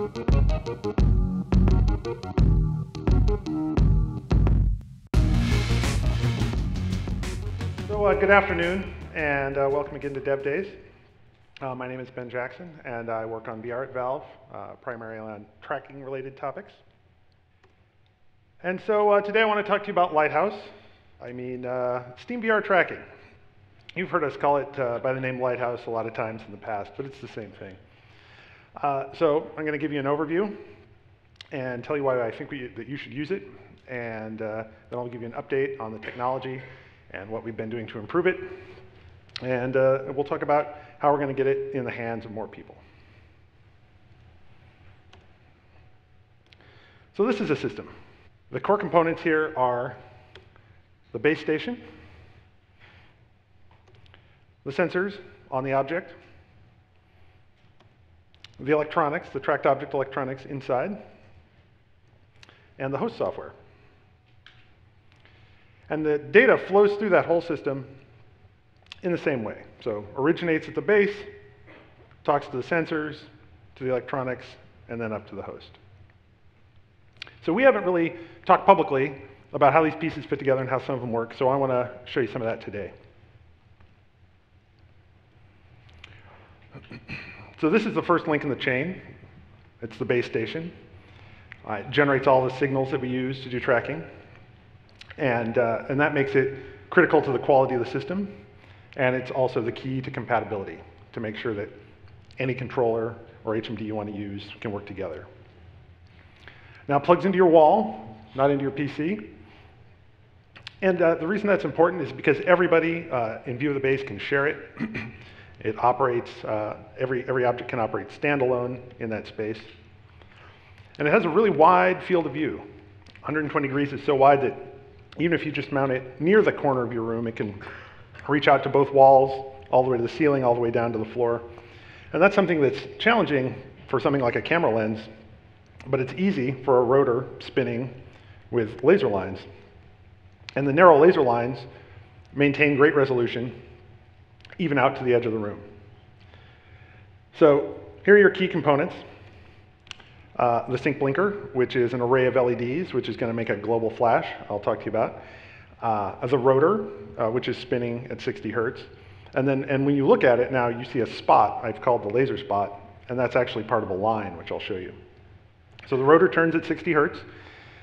So good afternoon, and welcome again to Dev Days. My name is Ben Jackson, and I work on VR at Valve, primarily on tracking-related topics. And so today I want to talk to you about Lighthouse. I mean, SteamVR Tracking. You've heard us call it by the name Lighthouse a lot of times in the past, but it's the same thing. So I'm going to give you an overview and tell you why I think that you should use it, and then I'll give you an update on the technology and what we've been doing to improve it, and we'll talk about how we're going to get it in the hands of more people. So this is a system. The core components here are the base station, the sensors on the object, the electronics, the tracked object electronics inside, and the host software. And the data flows through that whole system in the same way. So originates at the base, talks to the sensors, to the electronics, and then up to the host. So we haven't really talked publicly about how these pieces fit together and how some of them work, so I want to show you some of that today. So this is the first link in the chain. It's the base station. It generates all the signals that we use to do tracking. And that makes it critical to the quality of the system. And it's also the key to compatibility, to make sure that any controller or HMD you want to use can work together. Now it plugs into your wall, not into your PC. And the reason that's important is because everybody in view of the base can share it. It operates, every object can operate standalone in that space. And it has a really wide field of view. 120 degrees is so wide that even if you just mount it near the corner of your room, it can reach out to both walls, all the way to the ceiling, all the way down to the floor. And that's something that's challenging for something like a camera lens, but it's easy for a rotor spinning with laser lines. And the narrow laser lines maintain great resolution even out to the edge of the room. So here are your key components. The sync blinker, which is an array of LEDs, which is going to make a global flash I'll talk to you about. The rotor, which is spinning at 60 hertz. And when you look at it now, you see a spot I've called the laser spot, and that's actually part of a line, which I'll show you. So the rotor turns at 60 hertz,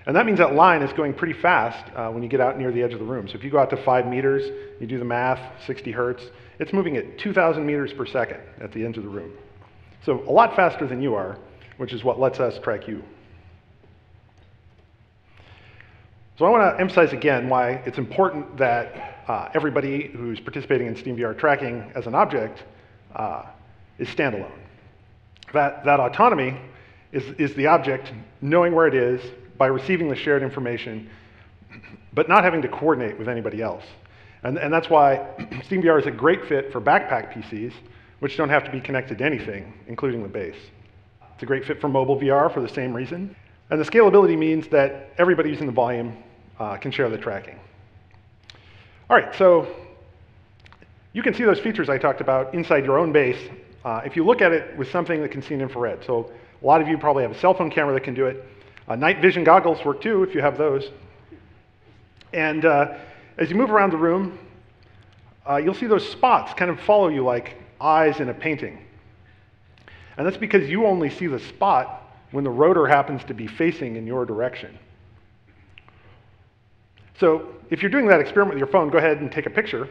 and that means that line is going pretty fast when you get out near the edge of the room. So if you go out to 5 meters, you do the math, 60 hertz, it's moving at 2,000 meters per second at the edge of the room. So a lot faster than you are, which is what lets us track you. So I want to emphasize again why it's important that everybody who's participating in SteamVR tracking as an object is standalone. That autonomy is the object knowing where it is by receiving the shared information, but not having to coordinate with anybody else. And that's why SteamVR is a great fit for backpack PCs, which don't have to be connected to anything, including the base. It's a great fit for mobile VR for the same reason. And the scalability means that everybody using the volume can share the tracking. All right, so you can see those features I talked about inside your own base if you look at it with something that can see in infrared. So a lot of you probably have a cell phone camera that can do it. Night vision goggles work too, if you have those. And as you move around the room, you'll see those spots kind of follow you like eyes in a painting. And that's because you only see the spot when the rotor happens to be facing in your direction. So if you're doing that experiment with your phone, go ahead and take a picture.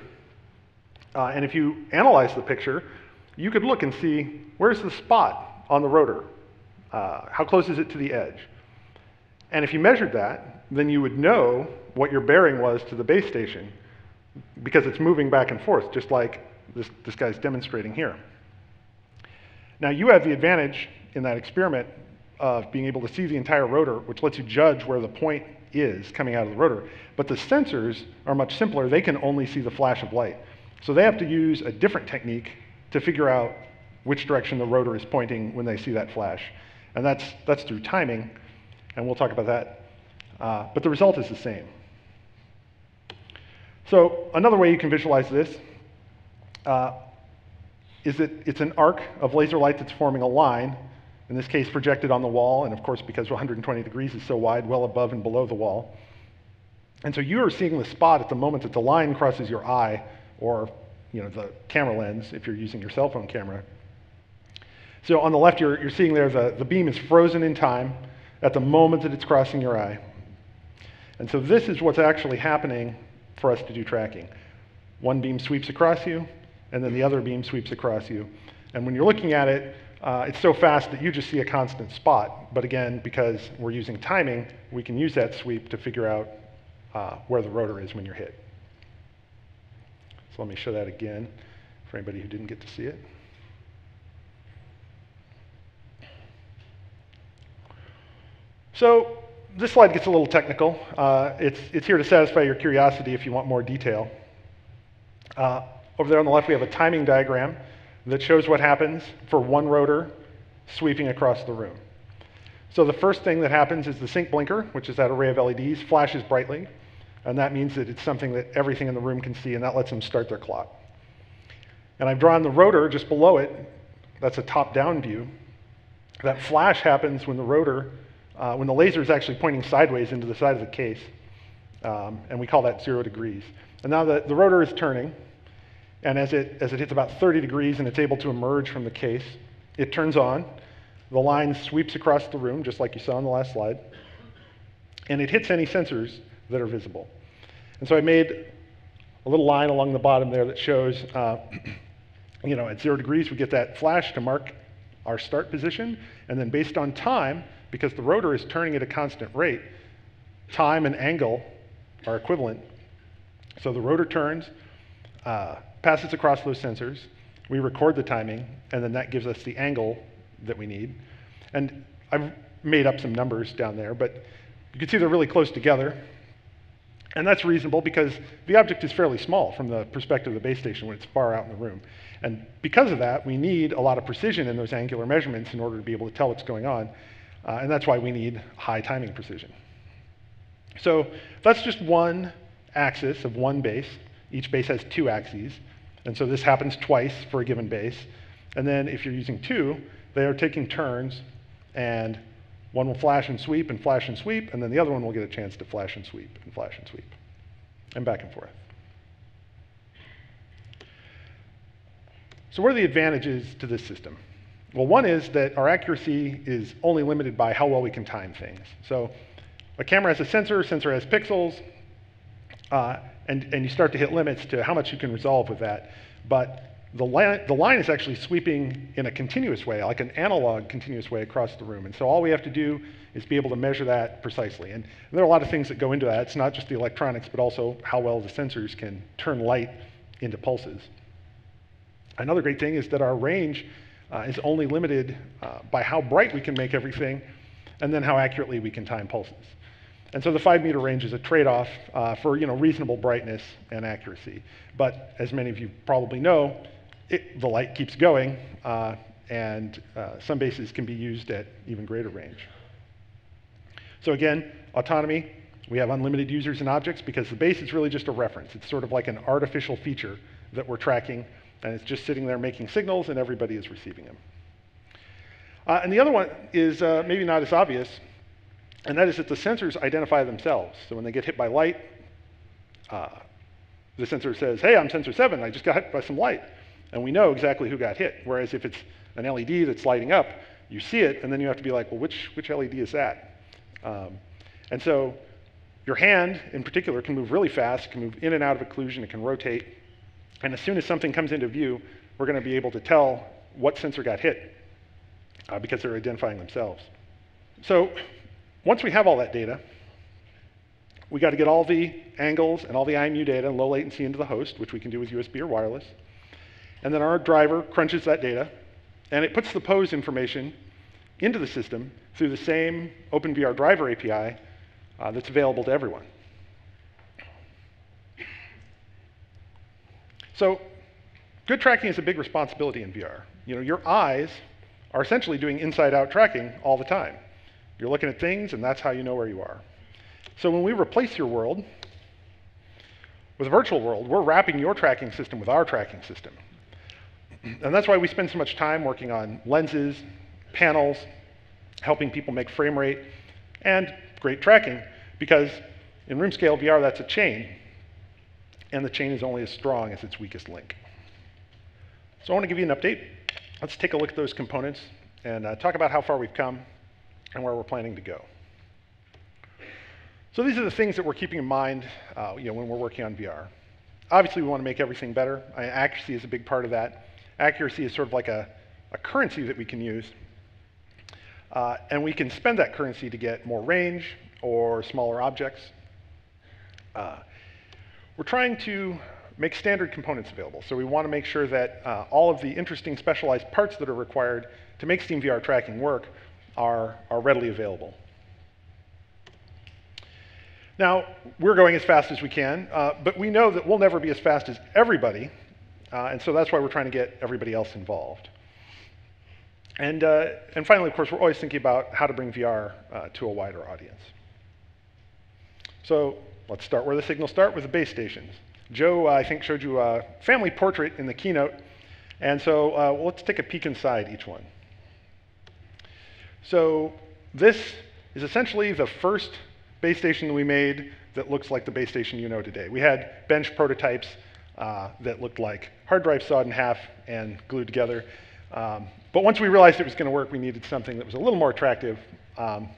And if you analyze the picture, you could look and see, where's the spot on the rotor? How close is it to the edge? And if you measured that, then you would know what your bearing was to the base station, because it's moving back and forth, just like this guy's demonstrating here. Now, you have the advantage in that experiment of being able to see the entire rotor, which lets you judge where the point is coming out of the rotor. But the sensors are much simpler. They can only see the flash of light. So they have to use a different technique to figure out which direction the rotor is pointing when they see that flash. And that's through timing, and we'll talk about that. But the result is the same. So another way you can visualize this is that it's an arc of laser light that's forming a line In this case, projected on the wall, and of course, because 120 degrees is so wide, well above and below the wall. And so you are seeing the spot at the moment that the line crosses your eye, or the camera lens, if you're using your cell phone camera. So on the left, you're seeing there the beam is frozen in time at the moment that it's crossing your eye. And so this is what's actually happening for us to do tracking. One beam sweeps across you, and then the other beam sweeps across you. And when you're looking at it, it's so fast that you just see a constant spot. But again, because we're using timing, we can use that sweep to figure out where the rotor is when you're hit. So let me show that again for anybody who didn't get to see it. So this slide gets a little technical. It's here to satisfy your curiosity if you want more detail. Over there on the left, we have a timing diagram that shows what happens for one rotor sweeping across the room. So the first thing that happens is the sync blinker, which is that array of LEDs, flashes brightly. And that means that it's something that everything in the room can see, and that lets them start their clock. And I've drawn the rotor just below it. That's a top-down view. That flash happens when the rotor, when the laser is actually pointing sideways into the side of the case. And we call that 0 degrees. And now the rotor is turning. And as it hits about 30 degrees and it's able to emerge from the case, it turns on. The line sweeps across the room, just like you saw on the last slide. And it hits any sensors that are visible. And so I made a little line along the bottom there that shows, at 0 degrees, we get that flash to mark our start position. And then based on time, because the rotor is turning at a constant rate, time and angle are equivalent. So the rotor turns, passes across those sensors, we record the timing, and then that gives us the angle that we need. And I've made up some numbers down there, but you can see they're really close together. And that's reasonable because the object is fairly small from the perspective of the base station when it's far out in the room. And because of that, we need a lot of precision in those angular measurements in order to be able to tell what's going on. And that's why we need high timing precision. So that's just one axis of one base. Each base has two axes. And so this happens twice for a given base. And then if you're using two, they are taking turns, and one will flash and sweep and flash and sweep, and then the other one will get a chance to flash and sweep and flash and sweep, and back and forth. So what are the advantages to this system? Well, one is that our accuracy is only limited by how well we can time things. So a camera has a sensor has pixels, and you start to hit limits to how much you can resolve with that. But the line is actually sweeping in a continuous way, like an analog continuous way across the room. And so all we have to do is be able to measure that precisely. And there are a lot of things that go into that. It's not just the electronics, but also how well the sensors can turn light into pulses. Another great thing is that our range is only limited by how bright we can make everything, and then how accurately we can time pulses. And so the 5-meter range is a trade-off for reasonable brightness and accuracy. But as many of you probably know, the light keeps going, and some bases can be used at even greater range. So again, autonomy. We have unlimited users and objects because the base is really just a reference. It's sort of like an artificial feature that we're tracking, and it's just sitting there making signals, and everybody is receiving them. And the other one is maybe not as obvious, and that is that the sensors identify themselves. So when they get hit by light, the sensor says, hey, I'm sensor 7, I just got hit by some light. And we know exactly who got hit. Whereas if it's an LED that's lighting up, you see it, and then you have to be like, well, which LED is that? And so your hand, in particular, can move really fast, can move in and out of occlusion, it can rotate. And as soon as something comes into view, we're going to be able to tell what sensor got hit because they're identifying themselves. So once we have all that data, we got to get all the angles and all the IMU data and low latency into the host, which we can do with USB or wireless. And then our driver crunches that data, and it puts the pose information into the system through the same OpenVR driver API that's available to everyone. So good tracking is a big responsibility in VR. Your eyes are essentially doing inside-out tracking all the time. You're looking at things, and that's how you know where you are. So when we replace your world with a virtual world, we're wrapping your tracking system with our tracking system. And that's why we spend so much time working on lenses, panels, helping people make frame rate, and great tracking, because in room scale VR, that's a chain, and the chain is only as strong as its weakest link. So I want to give you an update. Let's take a look at those components and talk about how far we've come and where we're planning to go. So these are the things that we're keeping in mind when we're working on VR. Obviously, we want to make everything better. Accuracy is a big part of that. Accuracy is sort of like a currency that we can use. And we can spend that currency to get more range or smaller objects. We're trying to make standard components available. So we want to make sure that all of the interesting specialized parts that are required to make SteamVR tracking work are readily available. Now, we're going as fast as we can, but we know that we'll never be as fast as everybody, and so that's why we're trying to get everybody else involved. And finally, of course, we're always thinking about how to bring VR to a wider audience. So let's start where the signals start, with the base stations. Joe, I think, showed you a family portrait in the keynote, and so let's take a peek inside each one. So this is essentially the first base station that we made that looks like the base station you know today. We had bench prototypes that looked like hard drive sawed in half and glued together. But once we realized it was going to work, we needed something that was a little more attractive. And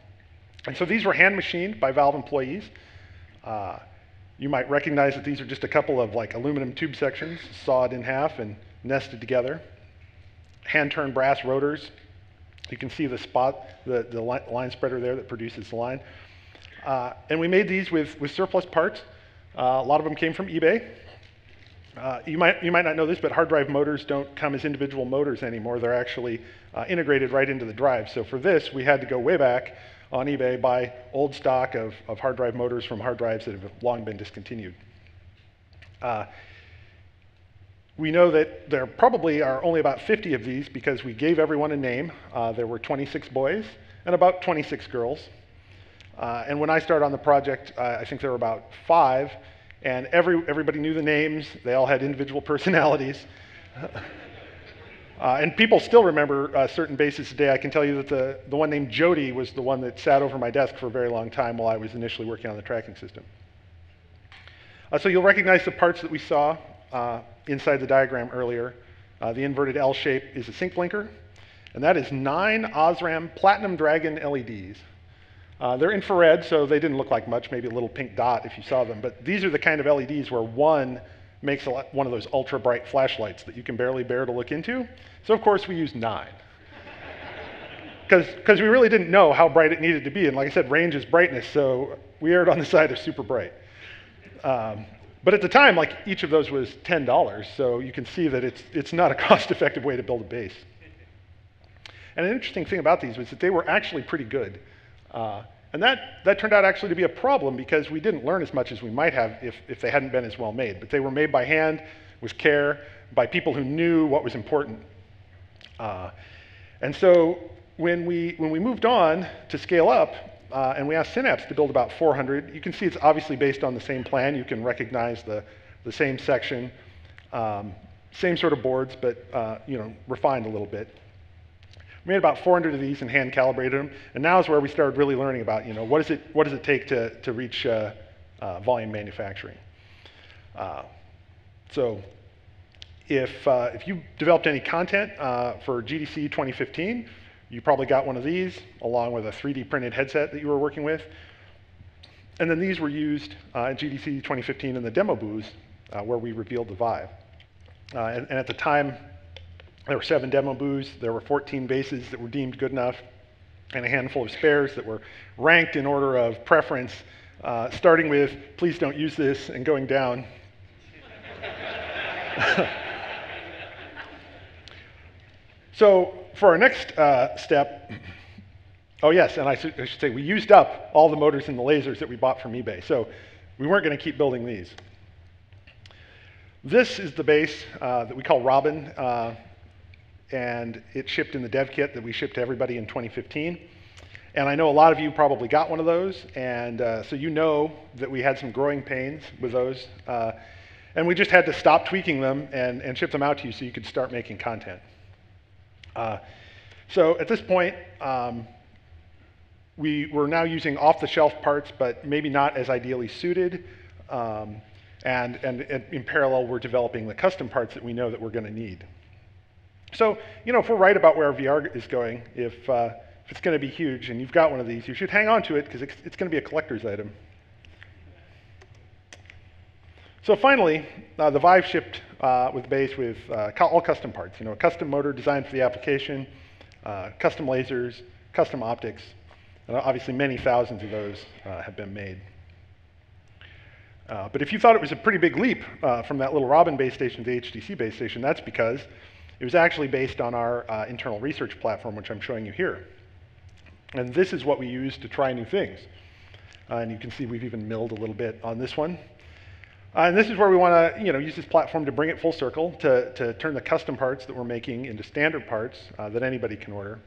so these were hand machined by Valve employees. You might recognize that these are just a couple of like aluminum tube sections sawed in half and nested together. Hand-turned brass rotors. You can see the spot, the line spreader there that produces the line. And we made these with surplus parts. A lot of them came from eBay. You might not know this, but hard drive motors don't come as individual motors anymore. They're actually integrated right into the drive. So for this, we had to go way back on eBay, buy old stock of hard drive motors from hard drives that have long been discontinued. We know that there probably are only about 50 of these because we gave everyone a name. There were 26 boys and about 26 girls. And when I started on the project, I think there were about 5, and everybody knew the names. They all had individual personalities. And people still remember certain bases today. I can tell you that the one named Jody was the one that sat over my desk for a very long time while I was initially working on the tracking system. So you'll recognize the parts that we saw inside the diagram earlier. The inverted L shape is a sync blinker, and that is 9 Osram Platinum Dragon LEDs. They're infrared, so they didn't look like much, maybe a little pink dot if you saw them. But these are the kind of LEDs where one makes one of those ultra-bright flashlights that you can barely bear to look into. So, of course, we used 9. Because we really didn't know how bright it needed to be. And like I said, range is brightness, so we erred on the side of super bright. But at the time, like, each of those was $10, so you can see that it's not a cost-effective way to build a base. And an interesting thing about these was that they were actually pretty good. And that turned out actually to be a problem because we didn't learn as much as we might have if they hadn't been as well made. But they were made by hand, with care, by people who knew what was important. And so when we moved on to scale up, and we asked Synapse to build about 400, you can see it's obviously based on the same plan. You can recognize the same section, same sort of boards, but refined a little bit. We made about 400 of these and hand calibrated them, and now is where we started really learning about, what does it take to reach volume manufacturing. So, if you developed any content for GDC 2015, you probably got one of these along with a 3D printed headset that you were working with, and then these were used at GDC 2015 in the demo booths where we revealed the Vive, and at the time. There were 7 demo booths, there were 14 bases that were deemed good enough, and a handful of spares that were ranked in order of preference, starting with, please don't use this, and going down. So for our next step, oh yes, and I should say we used up all the motors and the lasers that we bought from eBay, so we weren't going to keep building these. This is the base that we call Robin. And it shipped in the dev kit that we shipped to everybody in 2015. And I know a lot of you probably got one of those, and so you know that we had some growing pains with those. And we just had to stop tweaking them and ship them out to you so you could start making content. So at this point, we're now using off-the-shelf parts, but maybe not as ideally suited. And in parallel, we're developing the custom parts that we know that we're going to need. So, you know, if we're right about where VR is going, if it's going to be huge and you've got one of these, you should hang on to it because it's going to be a collector's item. So finally, the Vive shipped with base with all custom parts, you know, a custom motor designed for the application, custom lasers, custom optics, and obviously many thousands of those have been made. But if you thought it was a pretty big leap from that Little Robin base station to the HTC base station, that's because it was actually based on our internal research platform, which I'm showing you here. And this is what we use to try new things. And you can see we've even milled a little bit on this one. And this is where we want to, you know, use this platform to bring it full circle, to turn the custom parts that we're making into standard parts that anybody can order.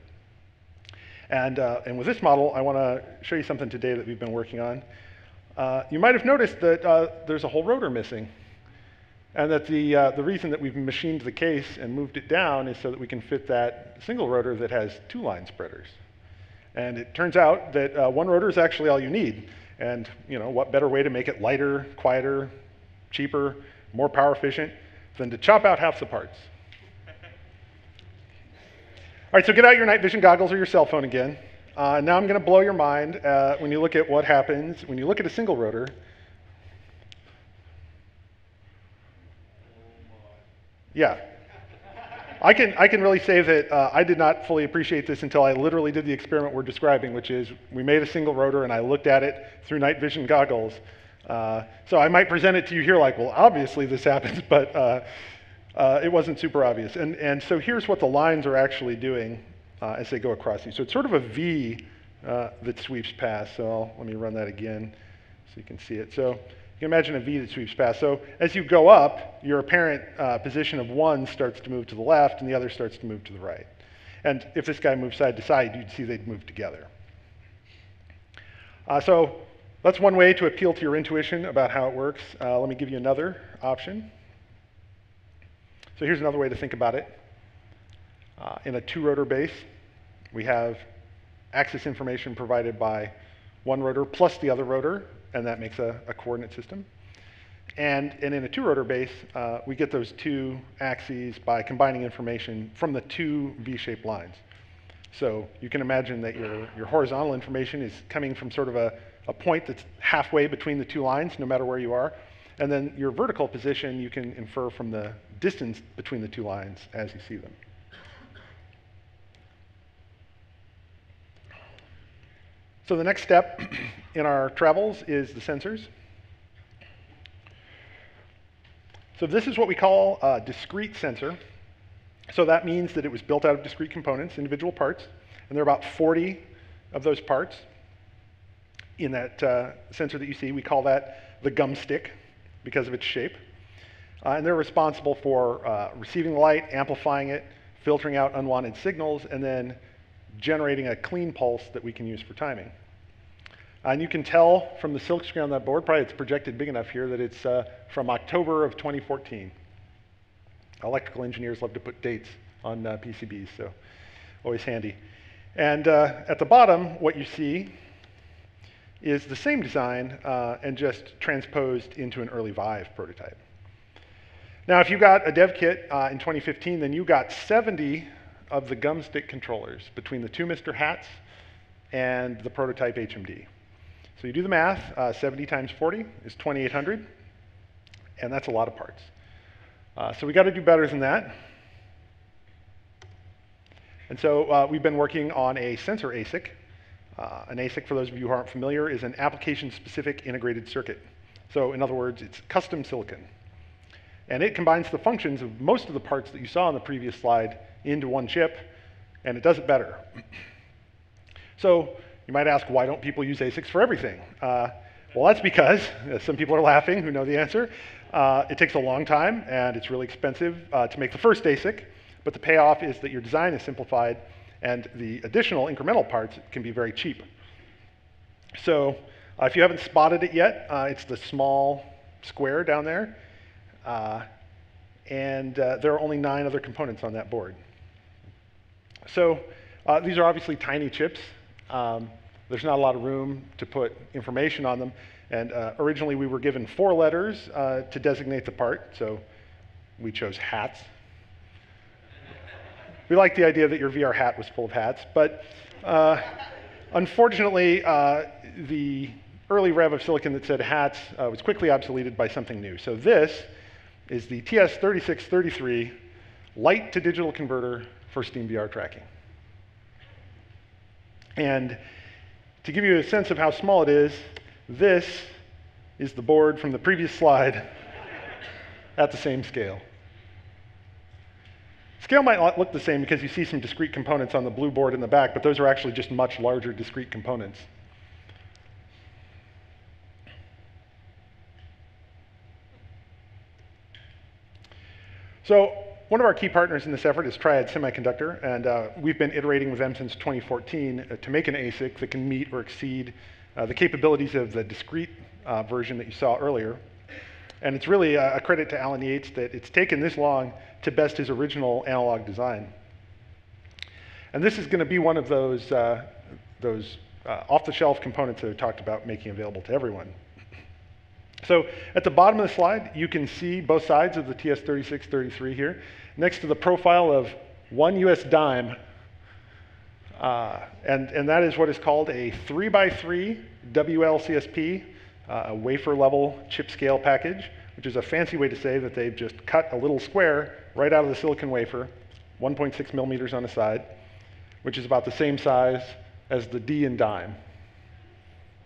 And with this model, I want to show you something today that we've been working on. You might have noticed that there's a whole rotor missing, and that the reason that we've machined the case and moved it down is so that we can fit that single rotor that has two line spreaders. And it turns out that one rotor is actually all you need. And you know, what better way to make it lighter, quieter, cheaper, more power efficient than to chop out half the parts? All right, so get out your night vision goggles or your cell phone again. Now I'm going to blow your mind when you look at what happens when you look at a single rotor. Yeah. I can really say that I did not fully appreciate this until I literally did the experiment we're describing, which is we made a single rotor and I looked at it through night vision goggles. So I might present it to you here like, well, obviously this happens, but it wasn't super obvious. And so here's what the lines are actually doing as they go across these. So it's sort of a V that sweeps past. So let me run that again so you can see it. So you can imagine a V that sweeps past. So as you go up, your apparent position of one starts to move to the left and the other starts to move to the right. And if this guy moved side to side, you'd see they'd move together. So that's one way to appeal to your intuition about how it works. Let me give you another option. So here's another way to think about it. In a two-rotor base, we have axis information provided by one rotor plus the other rotor, and that makes a coordinate system. And in a two-rotor base, we get those two axes by combining information from the two V-shaped lines. So you can imagine that your horizontal information is coming from sort of a point that's halfway between the two lines, no matter where you are. And then your vertical position you can infer from the distance between the two lines as you see them. So the next step in our travels is the sensors. So this is what we call a discrete sensor. So that means that it was built out of discrete components, individual parts, and there are about 40 of those parts in that sensor that you see. We call that the gum stick because of its shape. And they're responsible for receiving light, amplifying it, filtering out unwanted signals, and then generating a clean pulse that we can use for timing. And you can tell from the silk screen on that board, probably it's projected big enough here, that it's from October of 2014. Electrical engineers love to put dates on PCBs, so always handy. And at the bottom, what you see is the same design and just transposed into an early Vive prototype. Now, if you got a dev kit in 2015, then you got 70 of the gum stick controllers between the two Mr. Hats and the prototype HMD. So you do the math, 70 times 40 is 2,800, and that's a lot of parts. So we got to do better than that. And so we've been working on a sensor ASIC. An ASIC, for those of you who aren't familiar, is an application-specific integrated circuit. So in other words, it's custom silicon. And it combines the functions of most of the parts that you saw on the previous slide into one chip, and it does it better. So you might ask, why don't people use ASICs for everything? Well, that's because, as some people are laughing who know the answer, it takes a long time and it's really expensive to make the first ASIC, but the payoff is that your design is simplified and the additional incremental parts can be very cheap. So if you haven't spotted it yet, it's the small square down there, and there are only 9 other components on that board. So these are obviously tiny chips. There's not a lot of room to put information on them. And originally we were given 4 letters to designate the part, so we chose hats. We liked the idea that your VR hat was full of hats, but unfortunately, the early rev of silicon that said hats was quickly obsoleted by something new. So this is the TS3633 light to digital converter for SteamVR tracking. And to give you a sense of how small it is, this is the board from the previous slide at the same scale. Scale might not look the same because you see some discrete components on the blue board in the back, but those are actually just much larger discrete components. So one of our key partners in this effort is Triad Semiconductor, and we've been iterating with them since 2014 to make an ASIC that can meet or exceed the capabilities of the discrete version that you saw earlier. And it's really a credit to Alan Yates that it's taken this long to best his original analog design. And this is going to be one of those off-the-shelf components that I talked about making available to everyone. So at the bottom of the slide, you can see both sides of the TS3633 here, next to the profile of one US dime. And that is what is called a 3x3 WLCSP, a wafer-level chip scale package, which is a fancy way to say that they've just cut a little square right out of the silicon wafer, 1.6 millimeters on the side, which is about the same size as the D in dime.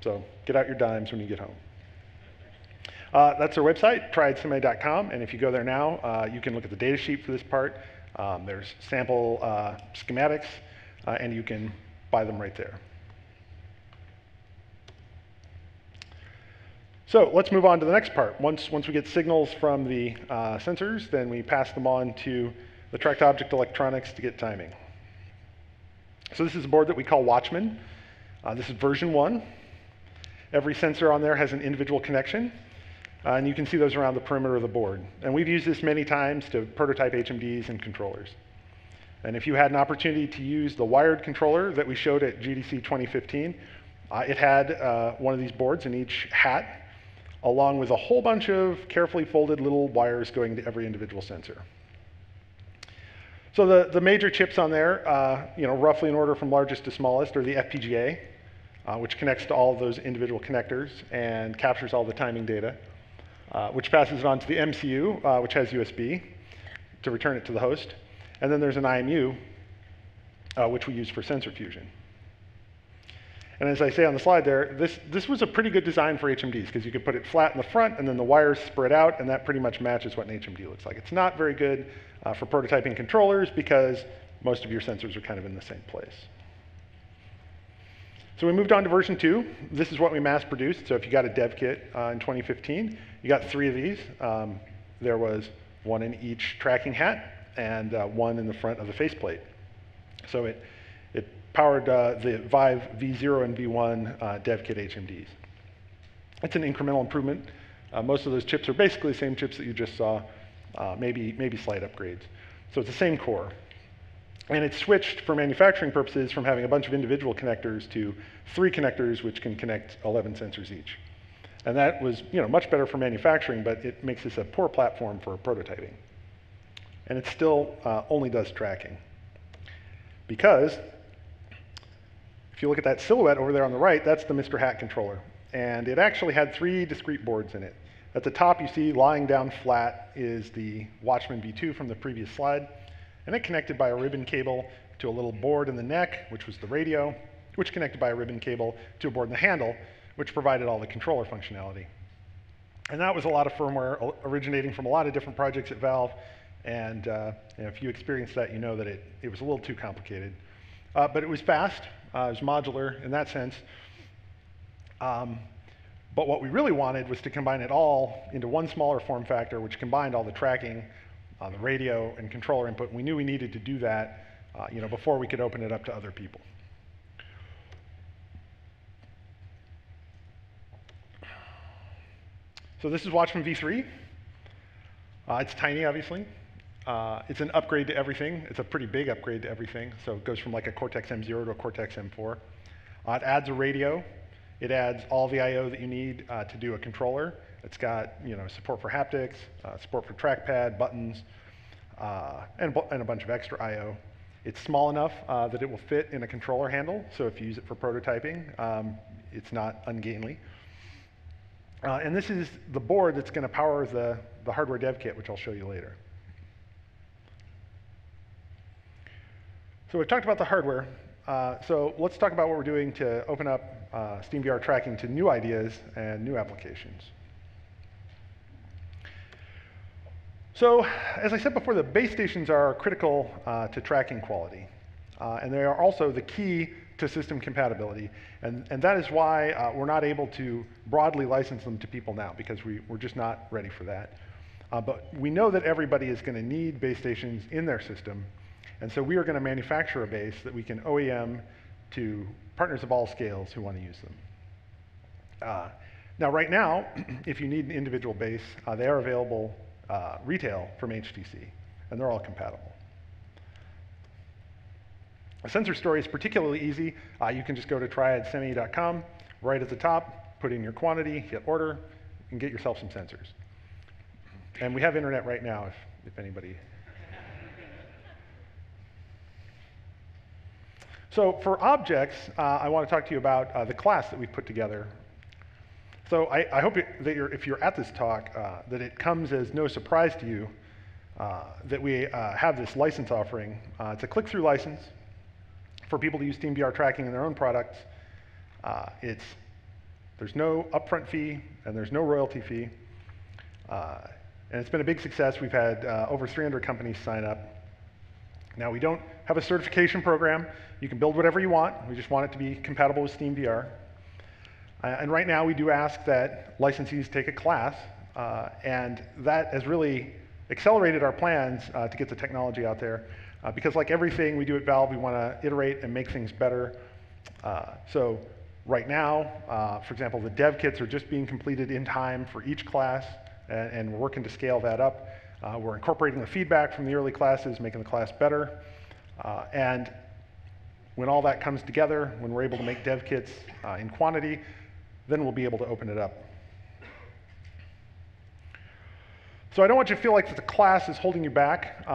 So get out your dimes when you get home. That's our website, triadsemi.com, and if you go there now, you can look at the data sheet for this part. There's sample schematics, and you can buy them right there. So let's move on to the next part. Once we get signals from the sensors, then we pass them on to the tracked object electronics to get timing. So this is a board that we call Watchman. This is version 1. Every sensor on there has an individual connection. And you can see those around the perimeter of the board. And we've used this many times to prototype HMDs and controllers. And if you had an opportunity to use the wired controller that we showed at GDC 2015, it had one of these boards in each hat, along with a whole bunch of carefully folded little wires going to every individual sensor. So the major chips on there, roughly in order from largest to smallest, are the FPGA, which connects to all of those individual connectors and captures all the timing data. Which passes it on to the MCU, which has USB, to return it to the host. And then there's an IMU, which we use for sensor fusion. And as I say on the slide there, this was a pretty good design for HMDs, because you could put it flat in the front, and then the wires spread out, and that pretty much matches what an HMD looks like. It's not very good for prototyping controllers, because most of your sensors are kind of in the same place. So we moved on to version 2. This is what we mass produced. So if you got a dev kit in 2015, you got 3 of these. There was one in each tracking hat and one in the front of the faceplate. So it powered the Vive V0 and V1 dev kit HMDs. It's an incremental improvement. Most of those chips are basically the same chips that you just saw, maybe slight upgrades. So it's the same core. And it switched, for manufacturing purposes, from having a bunch of individual connectors to 3 connectors, which can connect 11 sensors each. And that was much better for manufacturing, but it makes this a poor platform for prototyping. And it still only does tracking. Because if you look at that silhouette over there on the right, that's the Mr. Hat controller. And it actually had 3 discrete boards in it. At the top, you see lying down flat is the Watchman V2 from the previous slide. And it connected by a ribbon cable to a little board in the neck, which was the radio, which connected by a ribbon cable to a board in the handle, which provided all the controller functionality. And that was a lot of firmware originating from a lot of different projects at Valve. And if you experienced that, you know that it was a little too complicated. But it was fast. It was modular in that sense. But what we really wanted was to combine it all into one smaller form factor, which combined all the tracking, on the radio and controller input. We knew we needed to do that before we could open it up to other people. So this is Watchman V3. It's tiny, obviously. It's an upgrade to everything. It's a pretty big upgrade to everything. So it goes from like a Cortex-M0 to a Cortex-M4. It adds a radio. It adds all the I/O that you need to do a controller. It's got, you know, support for haptics, support for trackpad, buttons, and a bunch of extra I/O. It's small enough that it will fit in a controller handle, so if you use it for prototyping, it's not ungainly. And this is the board that's going to power the hardware dev kit, which I'll show you later. So we've talked about the hardware, so let's talk about what we're doing to open up SteamVR tracking to new ideas and new applications. So, as I said before, the base stations are critical to tracking quality, and they are also the key to system compatibility, and that is why we're not able to broadly license them to people now, because we're just not ready for that. But we know that everybody is going to need base stations in their system, and so we are going to manufacture a base that we can OEM to partners of all scales who want to use them. Now, right now, if you need an individual base, they are available retail from HTC, and they're all compatible. A sensor story is particularly easy. You can just go to triadsemi.com, right at the top, put in your quantity, hit order, and get yourself some sensors. And we have internet right now, if anybody. So for objects, I want to talk to you about the class that we've put together. So I hope that if you're at this talk, that it comes as no surprise to you that we have this license offering. It's a click-through license for people to use SteamVR tracking in their own products. There's no upfront fee, and there's no royalty fee. And it's been a big success. We've had over 300 companies sign up. Now, we don't have a certification program. You can build whatever you want. We just want it to be compatible with SteamVR. And right now, we do ask that licensees take a class, and that has really accelerated our plans to get the technology out there, because like everything we do at Valve, we want to iterate and make things better. So right now, for example, the dev kits are just being completed in time for each class, and we're working to scale that up. We're incorporating the feedback from the early classes, making the class better, and when all that comes together, when we're able to make dev kits in quantity, then we'll be able to open it up. So I don't want you to feel like that the class is holding you back.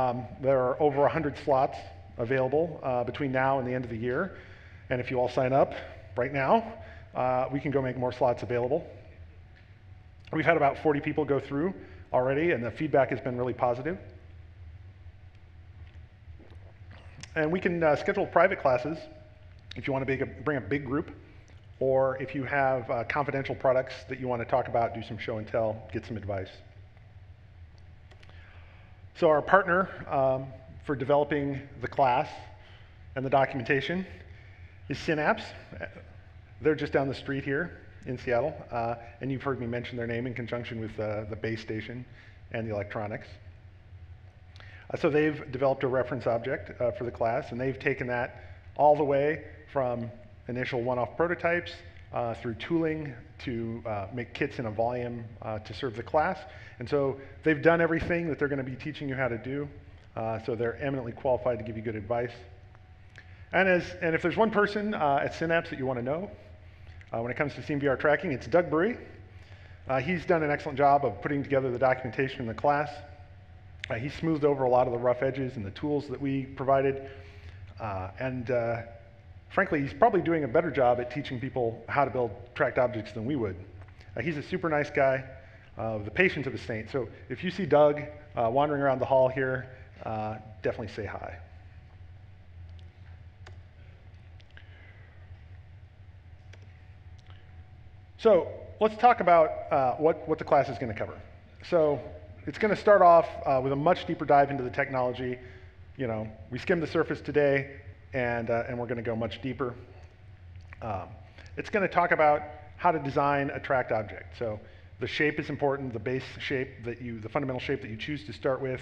There are over 100 slots available between now and the end of the year. And if you all sign up right now, we can go make more slots available. We've had about 40 people go through already, and the feedback has been really positive. And we can schedule private classes if you want to bring a big group, or if you have confidential products that you want to talk about, do some show and tell, get some advice. So our partner for developing the class and the documentation is Synapse. They're just down the street here in Seattle, and you've heard me mention their name in conjunction with the base station and the electronics. So they've developed a reference object for the class, and they've taken that all the way from initial one-off prototypes through tooling to make kits in a volume to serve the class. And so they've done everything that they're going to be teaching you how to do, so they're eminently qualified to give you good advice. And if there's one person at Synapse that you want to know when it comes to SteamVR tracking, it's Doug Bury. He's done an excellent job of putting together the documentation in the class. He smoothed over a lot of the rough edges and the tools that we provided, and frankly, he's probably doing a better job at teaching people how to build tracked objects than we would. He's a super nice guy, the patience of a saint. So if you see Doug wandering around the hall here, definitely say hi. So let's talk about what the class is going to cover. So it's going to start off with a much deeper dive into the technology. You know, we skimmed the surface today, and we're going to go much deeper. It's going to talk about how to design a tracked object. So the shape is important. The base shape that the fundamental shape that you choose to start with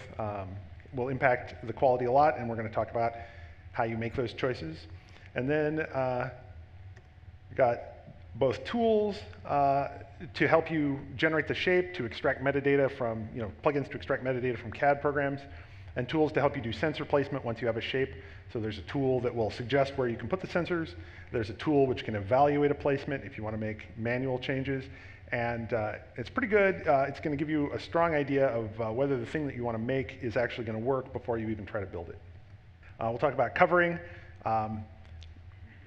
will impact the quality a lot, and we're going to talk about how you make those choices. And then we've got both tools to help you generate the shape, to extract metadata from, you know, plugins to extract metadata from CAD programs, and tools to help you do sensor placement once you have a shape. So there's a tool that will suggest where you can put the sensors. There's a tool which can evaluate a placement if you want to make manual changes. And it's pretty good. It's going to give you a strong idea of whether the thing that you want to make is actually going to work before you even try to build it. We'll talk about covering.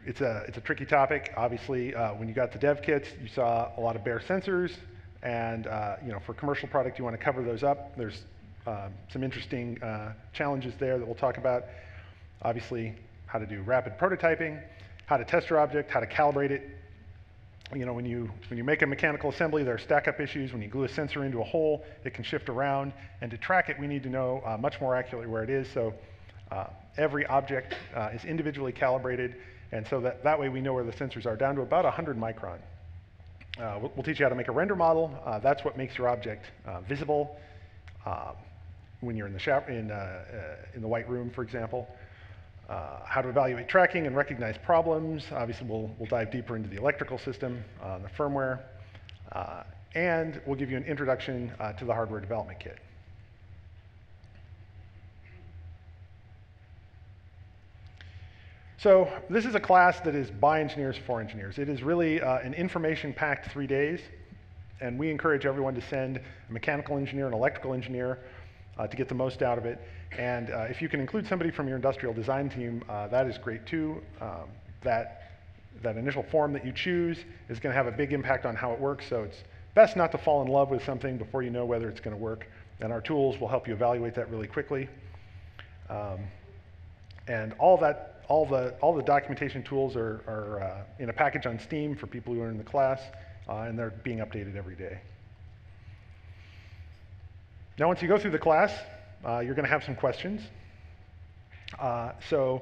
It's a tricky topic. Obviously, when you got the dev kits, you saw a lot of bare sensors. And you know, for commercial product, you want to cover those up. There's some interesting challenges there that we'll talk about. Obviously, how to do rapid prototyping, how to test your object, how to calibrate it. You know, when you make a mechanical assembly, there are stack-up issues. When you glue a sensor into a hole, it can shift around. And to track it, we need to know much more accurately where it is. So every object is individually calibrated. And so that way we know where the sensors are down to about 100 micron. We'll teach you how to make a render model. That's what makes your object visible when you're in the in the white room, for example. How to evaluate tracking and recognize problems. Obviously, we'll dive deeper into the electrical system, the firmware, and we'll give you an introduction to the hardware development kit. So this is a class that is by engineers for engineers. It is really an information-packed 3 days, and we encourage everyone to send a mechanical engineer, an electrical engineer, to get the most out of it. And if you can include somebody from your industrial design team, that is great too. That initial form that you choose is going to have a big impact on how it works, so it's best not to fall in love with something before you know whether it's going to work. And our tools will help you evaluate that really quickly. And all the documentation tools are in a package on Steam for people who are in the class, and they're being updated every day. Now, once you go through the class, you're going to have some questions. So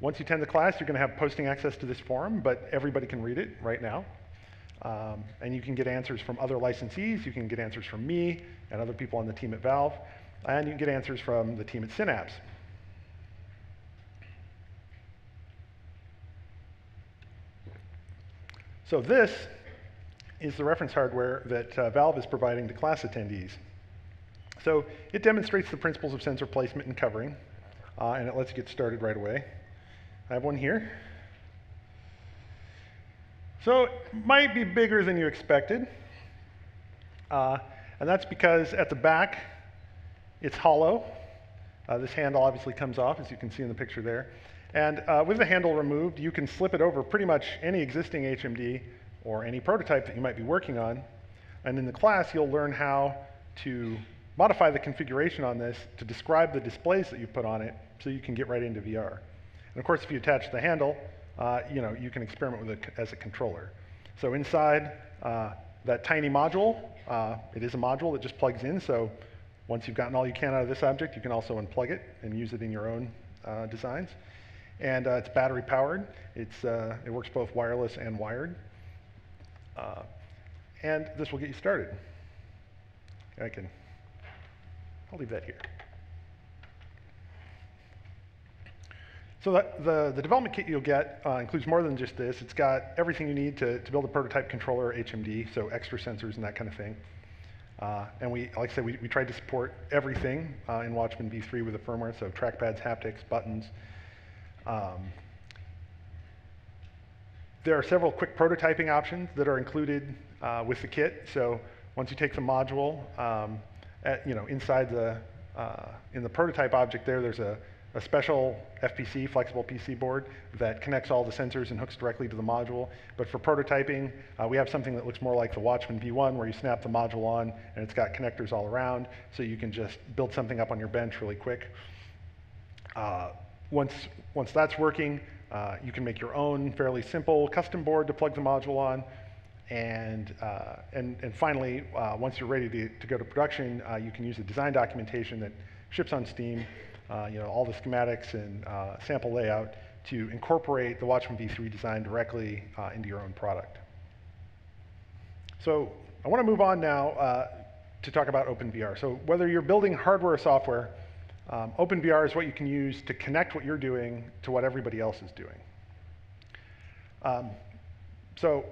once you attend the class, you're going to have posting access to this forum, but everybody can read it right now. And you can get answers from other licensees. You can get answers from me and other people on the team at Valve. And you can get answers from the team at Synapse. So this is the reference hardware that Valve is providing to class attendees. So it demonstrates the principles of sensor placement and covering, and it lets you get started right away. I have one here. So it might be bigger than you expected, and that's because at the back, it's hollow. This handle obviously comes off, as you can see in the picture there. And with the handle removed, you can slip it over pretty much any existing HMD or any prototype that you might be working on. And in the class, you'll learn how to modify the configuration on this to describe the displays that you put on it so you can get right into VR. And of course, if you attach the handle, you know, you can experiment with it as a controller. So inside that tiny module, it is a module that just plugs in. So once you've gotten all you can out of this object, you can also unplug it and use it in your own designs. And it's battery powered. It works both wireless and wired. And this will get you started. I'll leave that here. So the development kit you'll get includes more than just this. It's got everything you need to build a prototype controller or HMD, so extra sensors and that kind of thing. And we, like I said, we tried to support everything in Watchman V3 with the firmware, so trackpads, haptics, buttons. There are several quick prototyping options that are included with the kit. So once you take the module, you know, inside in the prototype object there's a special FPC, flexible PC board, that connects all the sensors and hooks directly to the module. But for prototyping, we have something that looks more like the Watchman V1, where you snap the module on and it's got connectors all around, so you can just build something up on your bench really quick. Once that's working, you can make your own fairly simple custom board to plug the module on. And finally, once you're ready to go to production, you can use the design documentation that ships on Steam, you know, all the schematics and sample layout to incorporate the Watchman V3 design directly into your own product. So I want to move on now to talk about OpenVR. So whether you're building hardware or software, OpenVR is what you can use to connect what you're doing to what everybody else is doing. So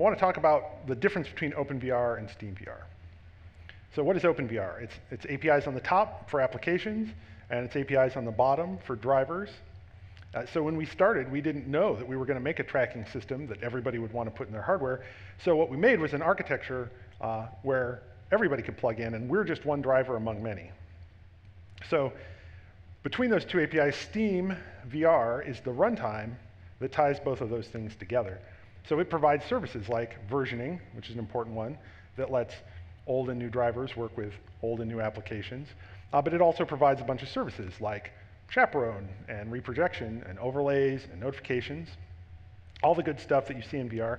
I want to talk about the difference between OpenVR and SteamVR. So what is OpenVR? It's APIs on the top for applications, and it's APIs on the bottom for drivers. So when we started, we didn't know that we were going to make a tracking system that everybody would want to put in their hardware. So what we made was an architecture where everybody could plug in, and we're just one driver among many. So between those two APIs, SteamVR is the runtime that ties both of those things together. So it provides services like versioning, which is an important one, that lets old and new drivers work with old and new applications. But it also provides a bunch of services like chaperone and reprojection and overlays and notifications, all the good stuff that you see in VR.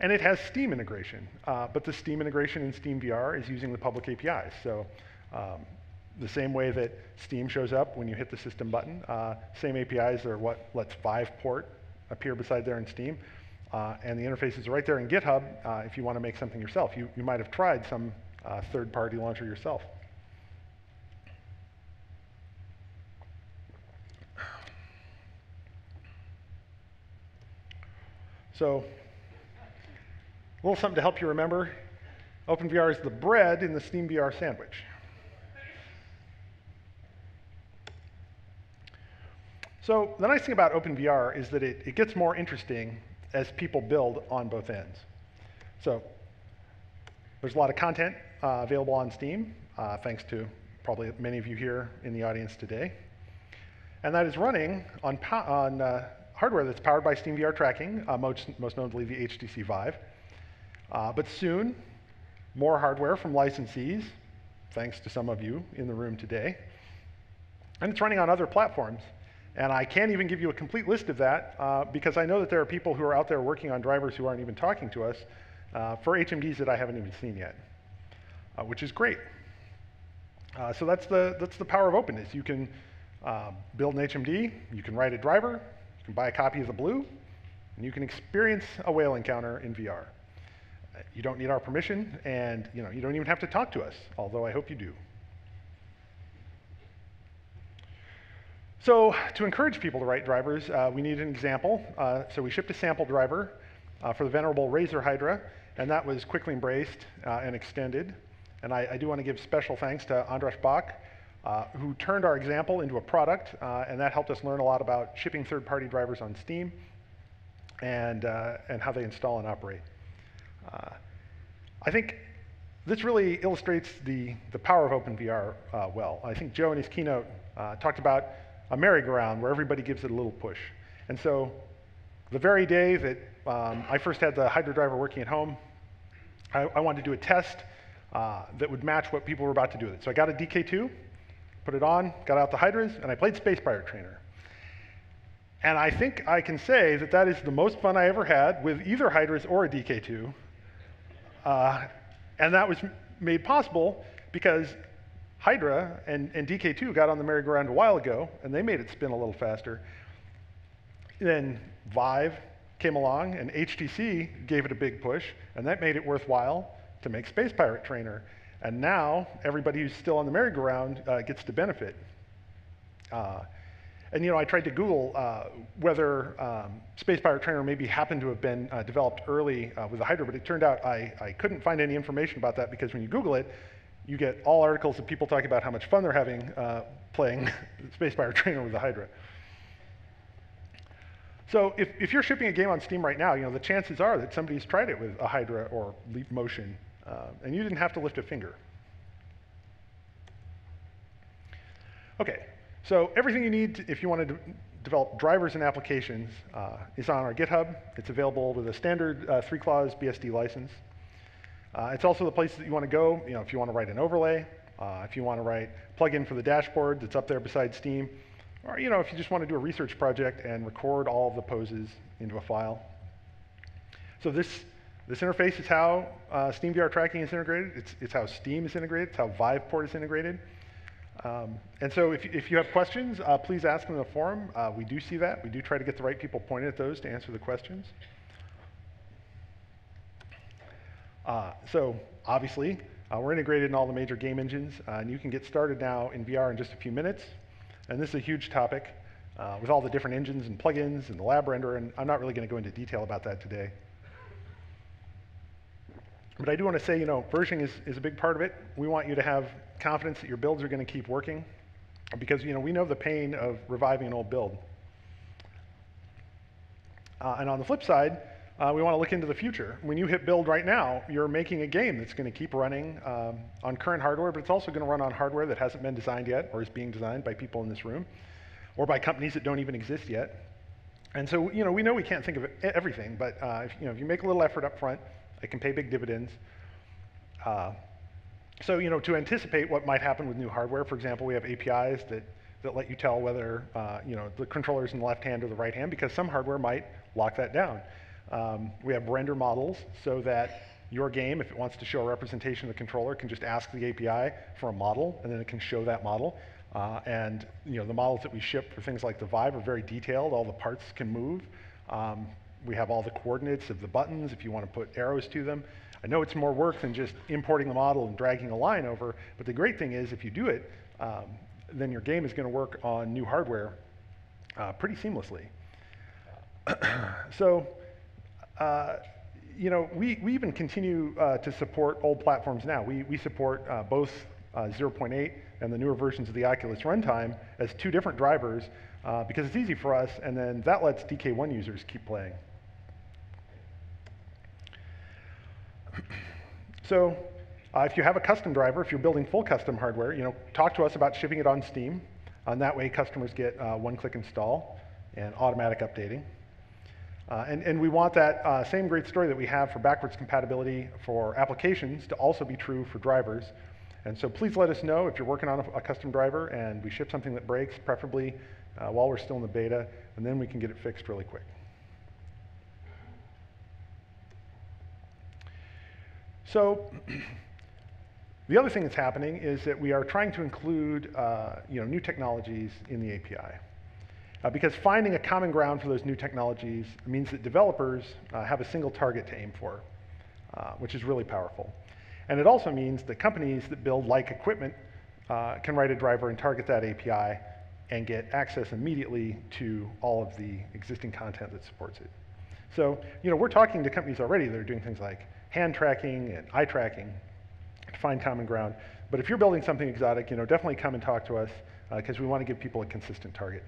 And it has Steam integration, but the Steam integration in SteamVR is using the public APIs. So the same way that Steam shows up when you hit the system button, same APIs are what lets Vive port appear beside there in Steam. And the interfaces are right there in GitHub if you want to make something yourself. You might have tried some third-party launcher yourself. So a little something to help you remember. OpenVR is the bread in the SteamVR sandwich. So the nice thing about OpenVR is that it gets more interesting as people build on both ends. So there's a lot of content available on Steam, thanks to probably many of you here in the audience today. And that is running on hardware that's powered by SteamVR Tracking, most notably the HTC Vive. But soon, more hardware from licensees, thanks to some of you in the room today. And it's running on other platforms. And I can't even give you a complete list of that because I know that there are people who are out there working on drivers who aren't even talking to us for HMDs that I haven't even seen yet, which is great. So that's the power of openness. You can build an HMD, you can write a driver, you can buy a copy of the Blue, and you can experience a whale encounter in VR. You don't need our permission, and you don't even have to talk to us, although I hope you do. So to encourage people to write drivers, we need an example. So we shipped a sample driver for the venerable Razer Hydra, and that was quickly embraced and extended. And I do want to give special thanks to Andras Bach, who turned our example into a product, and that helped us learn a lot about shipping third-party drivers on Steam and how they install and operate. I think this really illustrates the power of OpenVR well. I think Joe in his keynote talked about a merry-go-round where everybody gives it a little push. And so the very day that I first had the Hydra driver working at home, I wanted to do a test that would match what people were about to do with it. So I got a DK2, put it on, got out the Hydras, and I played Space Pirate Trainer. And I think I can say that that is the most fun I ever had with either Hydras or a DK2. And that was made possible because Hydra and DK2 got on the merry-go-round a while ago, and they made it spin a little faster. Then Vive came along, and HTC gave it a big push, and that made it worthwhile to make Space Pirate Trainer. And now everybody who's still on the merry-go-round gets to benefit. And I tried to Google whether Space Pirate Trainer maybe happened to have been developed early with the Hydra, but it turned out I couldn't find any information about that because when you Google it, you get all articles of people talking about how much fun they're having playing Space Pirate Trainer with the Hydra. So if you're shipping a game on Steam right now, the chances are that somebody's tried it with a Hydra or Leap Motion, and you didn't have to lift a finger. Okay, so everything you need if you want to develop drivers and applications is on our GitHub. It's available with a standard three clause BSD license. It's also the place that you want to go, if you want to write an overlay, if you want to write plug-in for the dashboard that's up there beside Steam, or if you just want to do a research project and record all of the poses into a file. So this interface is how SteamVR Tracking is integrated. It's how Steam is integrated. It's how Viveport is integrated. And so if you have questions, please ask them in the forum. We do see that. We do try to get the right people pointed at those to answer the questions. So obviously, we're integrated in all the major game engines, and you can get started now in VR in just a few minutes. And this is a huge topic with all the different engines and plugins and the lab render, and I'm not really going to go into detail about that today. But I do want to say, versioning is a big part of it. We want you to have confidence that your builds are going to keep working. because we know the pain of reviving an old build. And on the flip side, we want to look into the future. When you hit build right now, you're making a game that's going to keep running on current hardware, but it's also going to run on hardware that hasn't been designed yet or is being designed by people in this room or by companies that don't even exist yet. And so, we know we can't think of everything, but if you make a little effort up front, it can pay big dividends. So, to anticipate what might happen with new hardware, for example, we have APIs that let you tell whether, the controller's in the left hand or the right hand, because some hardware might lock that down. We have render models so that your game, if it wants to show a representation of the controller, can just ask the API for a model, and then it can show that model. And the models that we ship for things like the Vive are very detailed. All the parts can move. We have all the coordinates of the buttons if you want to put arrows to them. I know it's more work than just importing the model and dragging a line over, but the great thing is if you do it, then your game is going to work on new hardware pretty seamlessly. So, we even continue to support old platforms now. We support both 0.8 and the newer versions of the Oculus runtime as two different drivers because it's easy for us, and then that lets DK1 users keep playing. So if you have a custom driver, if you're building full custom hardware, talk to us about shipping it on Steam. And that way customers get one-click install and automatic updating. And we want that same great story that we have for backwards compatibility for applications to also be true for drivers. And so please let us know if you're working on a custom driver and we ship something that breaks, preferably while we're still in the beta, and then we can get it fixed really quick. So the other thing that's happening is that we are trying to include new technologies in the API. Because finding a common ground for those new technologies means that developers have a single target to aim for, which is really powerful. And it also means that companies that build like equipment can write a driver and target that API and get access immediately to all of the existing content that supports it. So, we're talking to companies already that are doing things like hand tracking and eye tracking to find common ground. But if you're building something exotic, definitely come and talk to us because we want to give people a consistent target.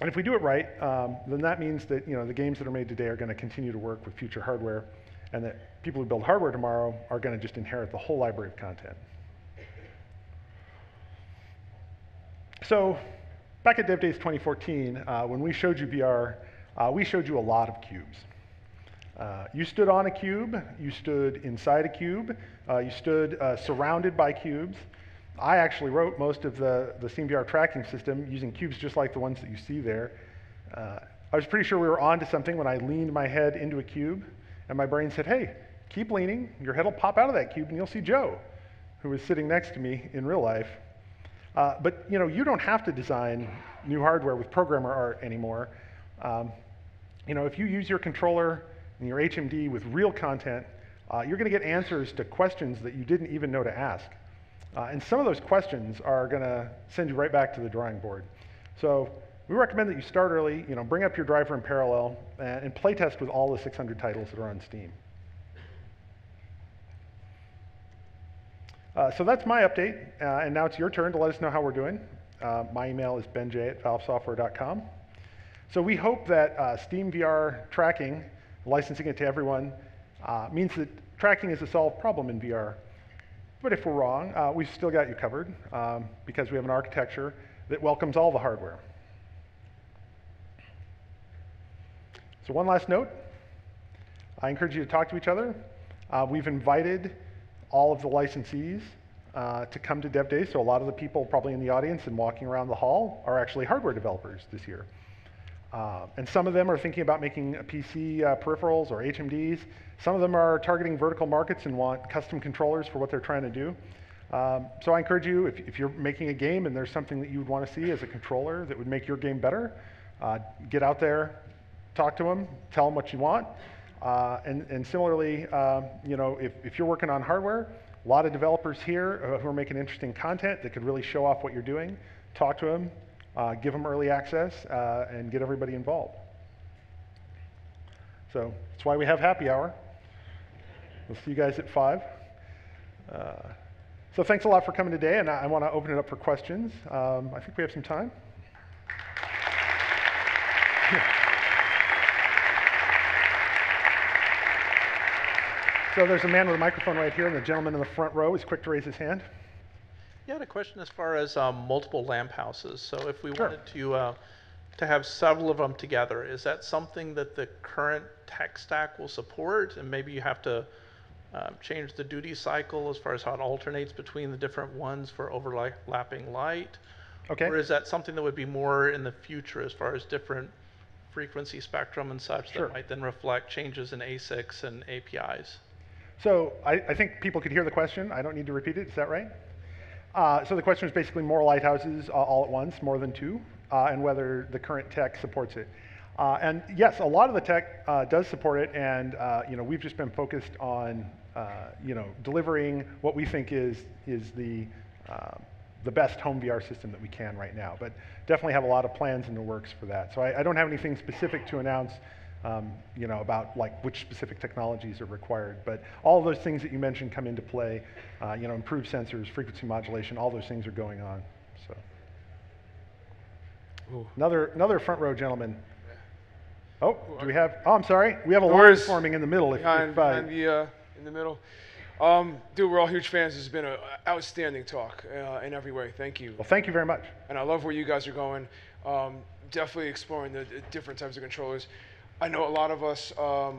And if we do it right, then that means that the games that are made today are going to continue to work with future hardware, and that people who build hardware tomorrow are going to just inherit the whole library of content. So back at Dev Days 2014, when we showed you VR, we showed you a lot of cubes. You stood on a cube, you stood inside a cube, you stood surrounded by cubes. I actually wrote most of the SteamVR tracking system using cubes just like the ones that you see there. I was pretty sure we were onto something when I leaned my head into a cube, and my brain said, hey, keep leaning, your head will pop out of that cube and you'll see Joe, who was sitting next to me in real life. But you don't have to design new hardware with programmer art anymore. If you use your controller and your HMD with real content, you're going to get answers to questions that you didn't even know to ask. And some of those questions are going to send you right back to the drawing board. So we recommend that you start early, bring up your driver in parallel, and play test with all the 600 titles that are on Steam. So that's my update, and now it's your turn to let us know how we're doing. My email is benj@valvesoftware.com. So we hope that SteamVR tracking, licensing it to everyone, means that tracking is a solved problem in VR. But if we're wrong, we've still got you covered because we have an architecture that welcomes all the hardware. So one last note, I encourage you to talk to each other. We've invited all of the licensees to come to Dev Days, so a lot of the people probably in the audience and walking around the hall are actually hardware developers this year. And some of them are thinking about making a PC peripherals or HMDs. Some of them are targeting vertical markets and want custom controllers for what they're trying to do. So I encourage you, if you're making a game and there's something that you would want to see as a controller that would make your game better, get out there, talk to them, tell them what you want. And similarly, if you're working on hardware, a lot of developers here who are making interesting content that could really show off what you're doing, talk to them. Give them early access, and get everybody involved. So that's why we have happy hour. We'll see you guys at 5. So thanks a lot for coming today, and I want to open it up for questions. I think we have some time. So there's a man with a microphone right here, and the gentleman in the front row is quick to raise his hand. Yeah, I had a question as far as multiple lamp houses. So if we wanted to have several of them together, is that something that the current tech stack will support? And maybe you have to change the duty cycle as far as how it alternates between the different ones for overlapping light? Okay. Or is that something that would be more in the future as far as different frequency spectrum and such that might then reflect changes in ASICs and APIs? So I think people could hear the question. I don't need to repeat it. Is that right? So the question is basically more lighthouses all at once, more than two, and whether the current tech supports it. And yes, a lot of the tech does support it, and you know, we've just been focused on you know, delivering what we think is the best home VR system that we can right now. But definitely have a lot of plans in the works for that. So I don't have anything specific to announce you know, about like which specific technologies are required. But all of those things that you mentioned come into play, you know, improved sensors, frequency modulation, all those things are going on. So another front row gentleman. Oh, do we have, oh, I'm sorry. We have a line forming in the middle. If, yeah, in the middle. Dude, we're all huge fans. This has been an outstanding talk in every way. Thank you. Well, thank you very much. And I love where you guys are going. Definitely exploring the different types of controllers. I know a lot of us are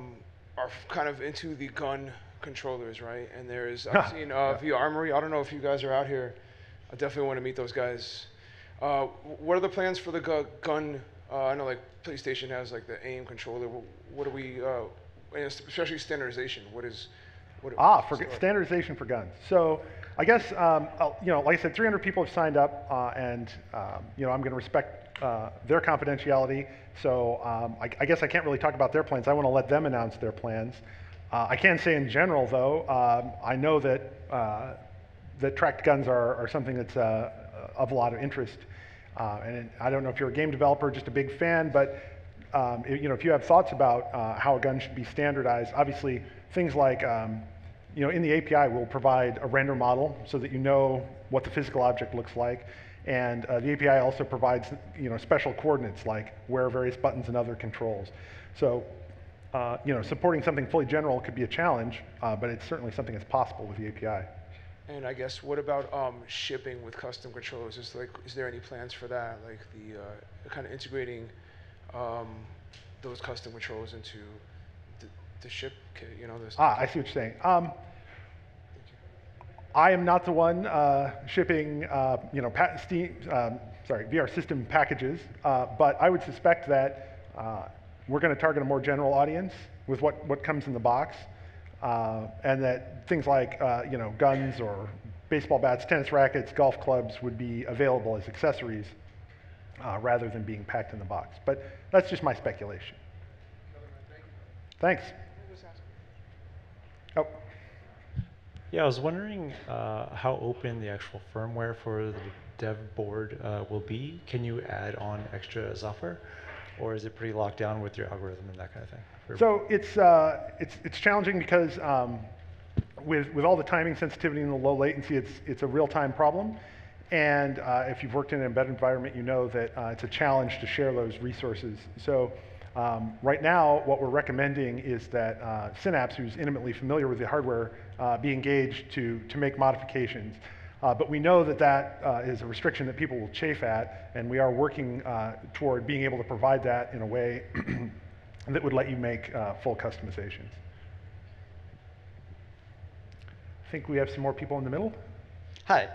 kind of into the gun controllers, right? And there's, I've seen V Armory. I don't know if you guys are out here. I definitely want to meet those guys. What are the plans for the gun? I know like PlayStation has like the AIM controller. What do we, and especially standardization, what is... for standardization for guns. So I guess, you know, like I said, 300 people have signed up, and you know, I'm going to respect their confidentiality. So I guess I can't really talk about their plans. I want to let them announce their plans. I can say in general, though, I know that that tracked guns are something that's of a lot of interest. And I don't know if you're a game developer, just a big fan, but you know, if you have thoughts about how a gun should be standardized, obviously things like you know, in the API, we'll provide a render model so that you know what the physical object looks like. And the API also provides, you know, special coordinates like where various buttons and other controls. So, you know, supporting something fully general could be a challenge, but it's certainly something that's possible with the API. And I guess, what about shipping with custom controllers? Is there any plans for that? Like the kind of integrating those custom controllers into the ship kit, you know, this. I see what you're saying. I am not the one shipping, you know, VR system packages, but I would suspect that we're going to target a more general audience with what comes in the box, and that things like, you know, guns or baseball bats, tennis rackets, golf clubs would be available as accessories rather than being packed in the box. But that's just my speculation. Thanks. Oh. Yeah, I was wondering how open the actual firmware for the dev board will be. Can you add on extra software, or is it pretty locked down with your algorithm and that kind of thing? So it's challenging because with all the timing sensitivity and the low latency, it's a real-time problem. And if you've worked in an embedded environment, you know that it's a challenge to share those resources. So. Right now, what we're recommending is that Synapse, who's intimately familiar with the hardware, be engaged to make modifications. But we know that that is a restriction that people will chafe at, and we are working toward being able to provide that in a way that would let you make full customizations. I think we have some more people in the middle. Hi.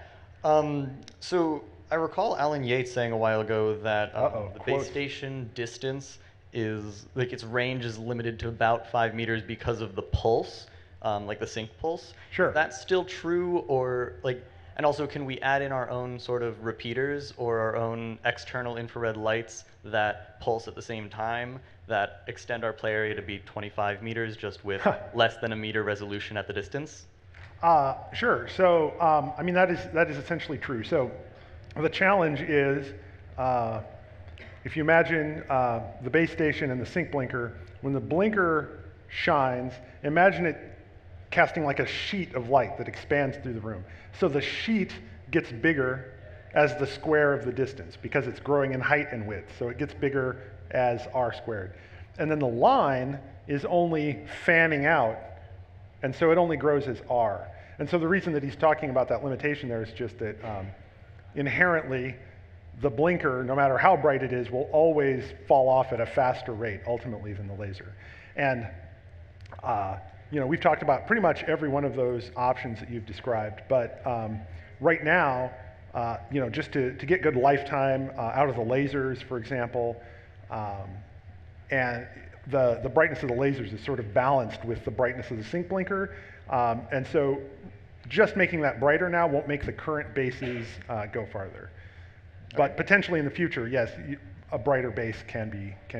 So I recall Alan Yates saying a while ago that the base station distance is, like, its range is limited to about 5 meters because of the pulse, like the sync pulse. Sure. Is that still true, or like, and also can we add in our own sort of repeaters or our own external infrared lights that pulse at the same time that extend our play area to be 25 meters just with less than a meter resolution at the distance? Sure. So, I mean, that is essentially true. So the challenge is, if you imagine the base station and the sync blinker, when the blinker shines, imagine it casting like a sheet of light that expands through the room. So the sheet gets bigger as the square of the distance because it's growing in height and width. So it gets bigger as r squared. And then the line is only fanning out, and so it only grows as r. And so the reason that he's talking about that limitation there is just that inherently the blinker, no matter how bright it is, will always fall off at a faster rate ultimately than the laser. And you know, we've talked about pretty much every one of those options that you've described, but right now, you know, just to get good lifetime out of the lasers, for example, and the brightness of the lasers is sort of balanced with the brightness of the sync blinker, and so just making that brighter now won't make the current bases go farther. But potentially in the future, yes, a brighter base can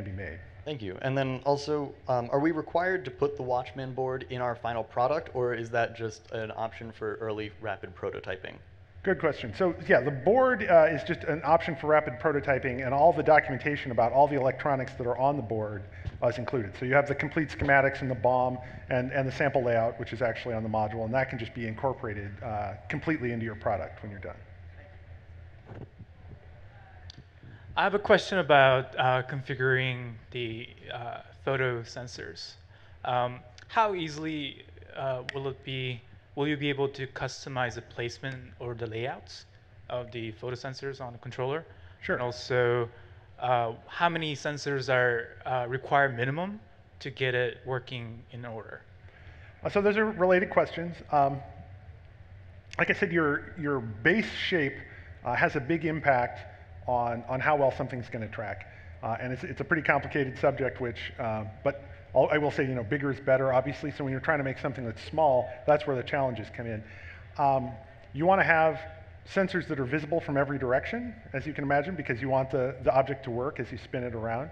be made. Thank you. And then also, are we required to put the Watchman board in our final product, or is that just an option for early rapid prototyping? Good question. So yeah, the board is just an option for rapid prototyping, and all the documentation about all the electronics that are on the board is included. So you have the complete schematics and the BOM and the sample layout, which is actually on the module, and that can just be incorporated completely into your product when you're done. I have a question about configuring the photo sensors. How easily will you be able to customize the placement or the layouts of the photo sensors on the controller? Sure. And also, how many sensors are required minimum to get it working in order? So those are related questions. Like I said, your base shape has a big impact on how well something's going to track, and it's a pretty complicated subject. Which, but I will say, you know, bigger is better, obviously. So when you're trying to make something that's small, that's where the challenges come in. You want to have sensors that are visible from every direction, as you can imagine, because you want the object to work as you spin it around,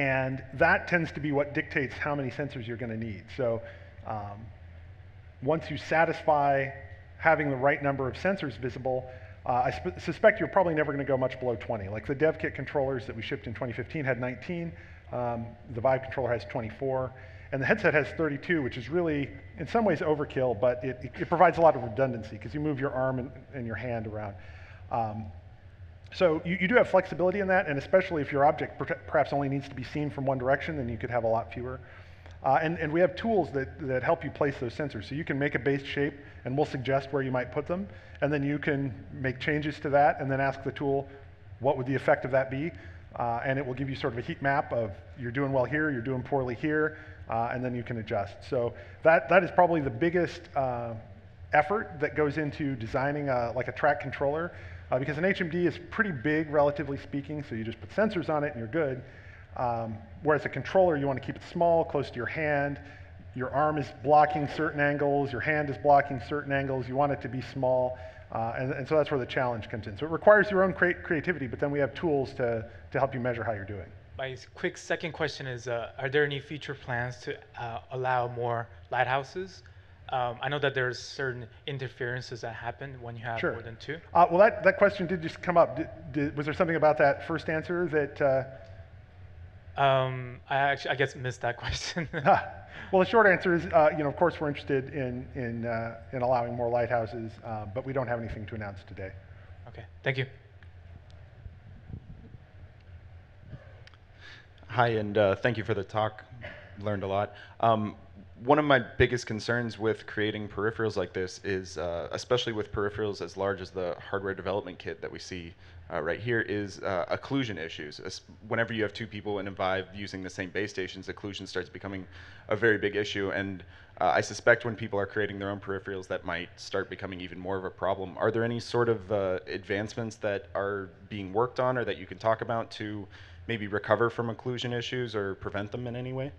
and that tends to be what dictates how many sensors you're going to need. So once you satisfy having the right number of sensors visible. I suspect you're probably never going to go much below 20. Like the dev kit controllers that we shipped in 2015 had 19. The Vive controller has 24. And the headset has 32, which is really, in some ways, overkill, but it provides a lot of redundancy because you move your arm and your hand around. So you do have flexibility in that, and especially if your object perhaps only needs to be seen from one direction, then you could have a lot fewer. And we have tools that help you place those sensors. So you can make a base shape, and we'll suggest where you might put them. And then you can make changes to that, and then ask the tool, what would the effect of that be? And it will give you sort of a heat map of you're doing well here, you're doing poorly here, and then you can adjust. So that is probably the biggest effort that goes into designing like a track controller, because an HMD is pretty big, relatively speaking. So you just put sensors on it, and you're good. Whereas a controller, you want to keep it small, close to your hand. Your arm is blocking certain angles. Your hand is blocking certain angles. You want it to be small. And so that's where the challenge comes in. So it requires your own creativity, but then we have tools to help you measure how you're doing. My quick second question is, are there any future plans to allow more lighthouses? I know that there's certain interferences that happen when you have more than two. Well, that question did just come up. Was there something about that first answer that... I guess missed that question. Well, the short answer is, you know, of course, we're interested in allowing more lighthouses, but we don't have anything to announce today. Okay, thank you. Hi, and thank you for the talk. Learned a lot. One of my biggest concerns with creating peripherals like this is, especially with peripherals as large as the hardware development kit that we see right here, is occlusion issues. Whenever you have two people in a Vive using the same base stations, occlusion starts becoming a very big issue. And I suspect when people are creating their own peripherals, that might start becoming even more of a problem. Are there any sort of advancements that are being worked on or that you can talk about to maybe recover from occlusion issues or prevent them in any way?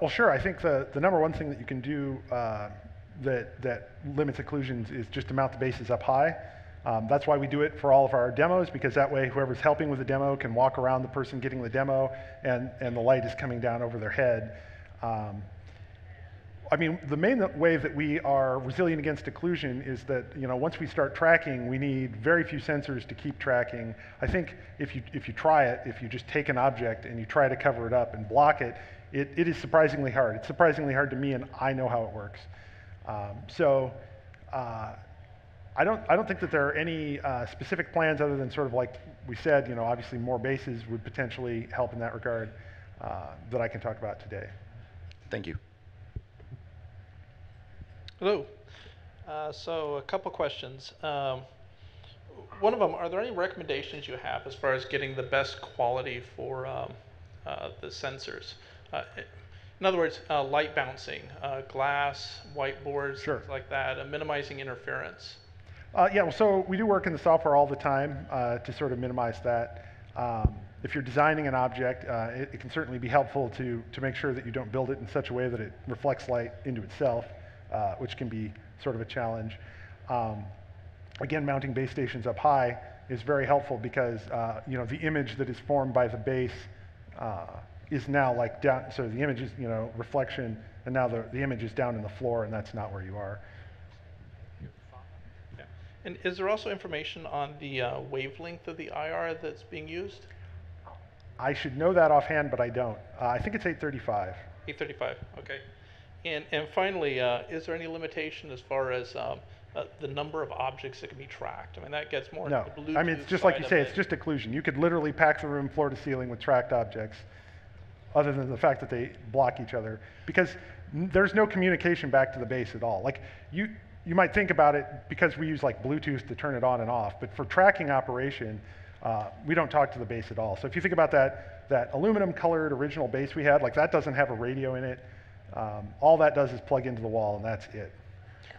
Well, sure. I think the number one thing that you can do that limits occlusions is just to mount the bases up high. That's why we do it for all of our demos, because that way whoever's helping with the demo can walk around the person getting the demo, and the light is coming down over their head. I mean, the main way that we are resilient against occlusion is that, you know, once we start tracking, we need very few sensors to keep tracking. I think if you try it, if you just take an object and you try to cover it up and block it, it is surprisingly hard. It's surprisingly hard to me, and I know how it works. I don't think that there are any specific plans other than sort of like we said, you know, obviously more bases would potentially help in that regard that I can talk about today. Thank you. Hello. So a couple questions. One of them, are there any recommendations you have as far as getting the best quality for the sensors? In other words, light bouncing, glass, whiteboards, sure, things like that, minimizing interference. Yeah, well, so we do work in the software all the time to sort of minimize that. If you're designing an object, it can certainly be helpful to make sure that you don't build it in such a way that it reflects light into itself, which can be sort of a challenge. Again, mounting base stations up high is very helpful because you know, the image that is formed by the base is now like down, so the image is, you know, reflection, and now the image is down in the floor, and that's not where you are. Yeah. And is there also information on the wavelength of the IR that's being used? I should know that offhand, but I don't. I think it's 835. 835, okay. And finally, is there any limitation as far as the number of objects that can be tracked? I mean, that gets more into the Bluetooth. No, I mean, it's just like you say, it's just occlusion. You could literally pack the room floor to ceiling with tracked objects, other than the fact that they block each other, because there's no communication back to the base at all. Like, you might think about it because we use like Bluetooth to turn it on and off, but for tracking operation, we don't talk to the base at all. So if you think about that aluminum-colored original base we had, like that doesn't have a radio in it. All that does is plug into the wall, and that's it.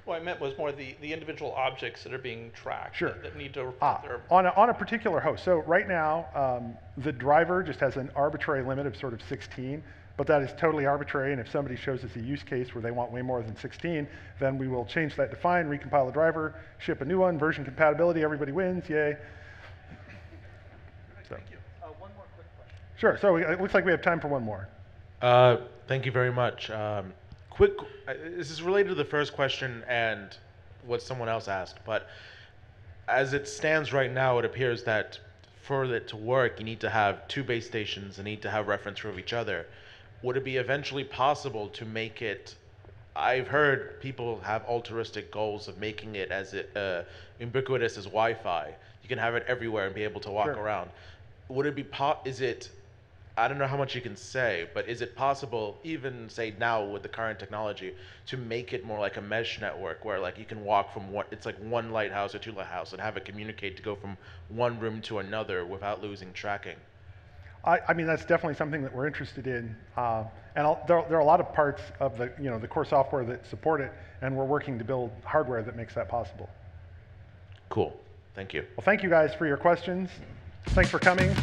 What I meant was more the individual objects that are being tracked, sure, that need to report their... On a particular host. So right now, the driver just has an arbitrary limit of sort of 16, but that is totally arbitrary, and if somebody shows us a use case where they want way more than 16, then we will change that define, recompile the driver, ship a new one, version compatibility, everybody wins, yay. So. Thank you. One more quick question. Sure, so it looks like we have time for one more. Thank you very much. Quick, this is related to the first question and what someone else asked, but as it stands right now, it appears that for it to work, you need to have two base stations and need to have reference from each other. Would it be eventually possible to make it, I've heard people have altruistic goals of making it as ubiquitous as Wi-Fi. You can have it everywhere and be able to walk sure around. Would it be, I don't know how much you can say, but is it possible, even say now with the current technology, to make it more like a mesh network where like you can walk from one, it's like one lighthouse or two lighthouse and have it communicate to go from one room to another without losing tracking? I mean, that's definitely something that we're interested in. There are a lot of parts of the, you know, the core software that support it, and we're working to build hardware that makes that possible. Cool, thank you. Well, thank you guys for your questions. Thanks for coming.